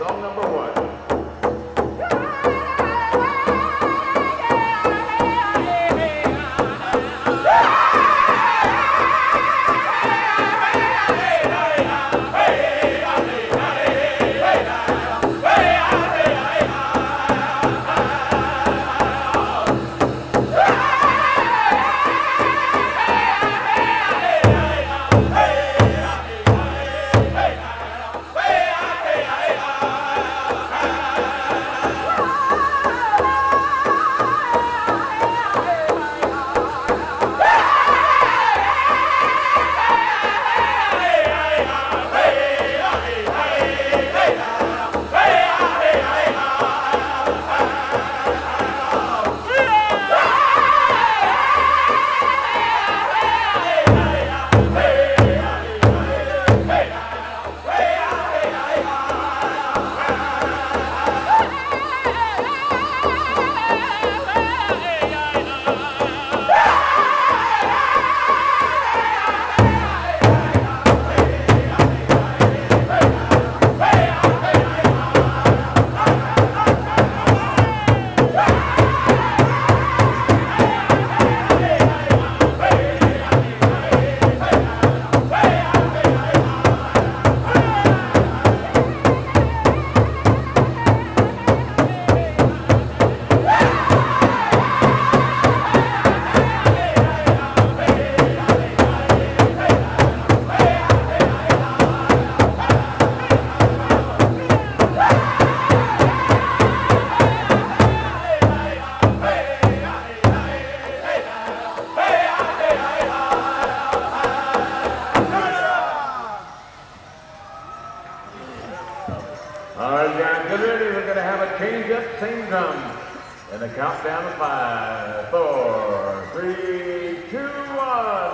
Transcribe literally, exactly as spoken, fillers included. Song number one. Countdown of five, four, three, two, one.